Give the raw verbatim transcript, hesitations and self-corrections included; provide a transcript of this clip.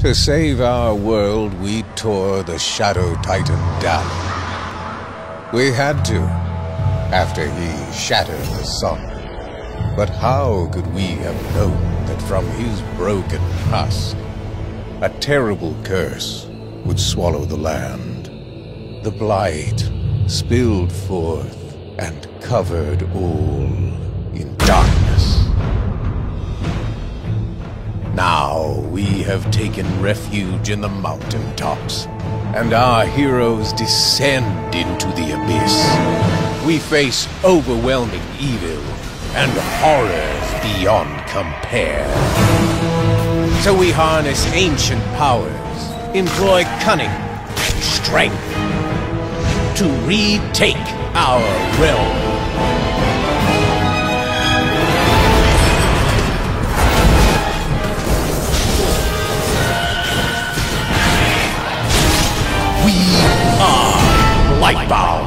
To save our world, we tore the Shadow Titan down. We had to, after he shattered the sun. But how could we have known that from his broken husk, a terrible curse would swallow the land? The blight spilled forth and covered all in darkness. Now we have taken refuge in the mountaintops, and our heroes descend into the abyss. We face overwhelming evil and horrors beyond compare. So we harness ancient powers, employ cunning and strength to retake our realm. Lightbound.